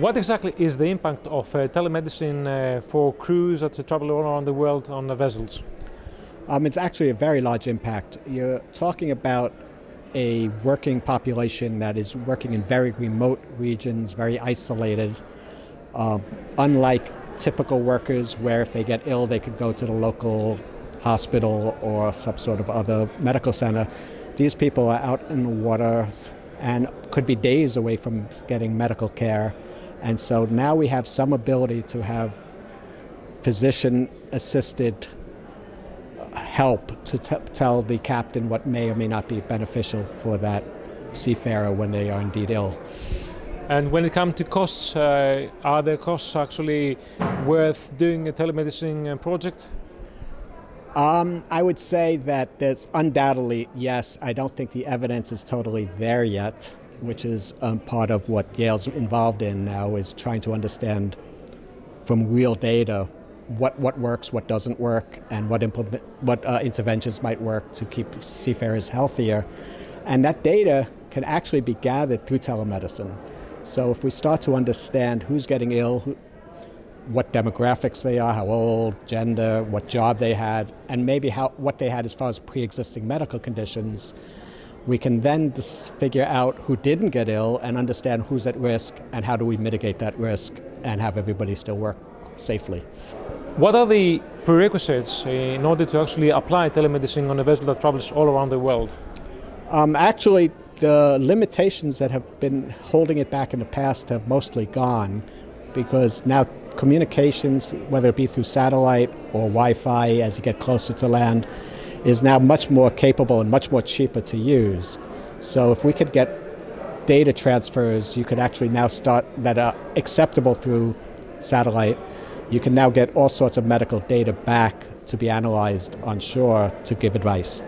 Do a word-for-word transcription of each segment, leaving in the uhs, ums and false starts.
What exactly is the impact of uh, telemedicine uh, for crews that travel all around the world on the vessels? Um, it's actually a very large impact. You're talking about a working population that is working in very remote regions, very isolated, um, unlike typical workers where if they get ill they could go to the local hospital or some sort of other medical center. These people are out in the water and could be days away from getting medical care, and so now we have some ability to have physician-assisted help to t tell the captain what may or may not be beneficial for that seafarer when they are indeed ill. And when it comes to costs, uh, are the costs actually worth doing a telemedicine project? Um, I would say that there's undoubtedly, yes. I don't think the evidence is totally there yet, which is um, part of what Yale's involved in now, is trying to understand from real data what, what works, what doesn't work, and what, implement, what uh, interventions might work to keep seafarers healthier. And that data can actually be gathered through telemedicine. So if we start to understand who's getting ill, who, what demographics they are, how old, gender, what job they had, and maybe how, what they had as far as pre-existing medical conditions, we can then figure out who didn't get ill and understand who's at risk and how do we mitigate that risk and have everybody still work safely. What are the prerequisites in order to actually apply telemedicine on a vessel that travels all around the world? Um, actually, the limitations that have been holding it back in the past have mostly gone, because now communications, whether it be through satellite or Wi-Fi as you get closer to land, is now much more capable and much more cheaper to use. So if we could get data transfers, you could actually now start that are acceptable through satellite, you can now get all sorts of medical data back to be analyzed on shore to give advice.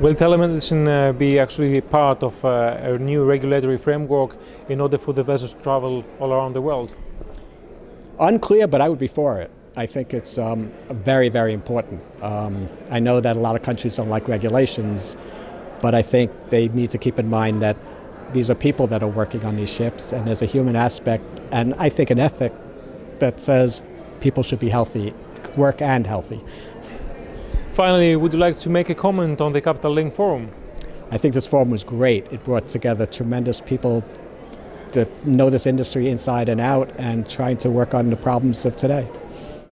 Will telemedicine uh, be actually part of uh, a new regulatory framework in order for the vessels to travel all around the world? Unclear, but I would be for it. I think it's um, very, very important. Um, I know that a lot of countries don't like regulations, but I think they need to keep in mind that these are people that are working on these ships, and there's a human aspect, and I think an ethic that says people should be healthy, work and healthy. Finally, would you like to make a comment on the Capital Link Forum? I think this forum was great. It brought together tremendous people that know this industry inside and out and trying to work on the problems of today.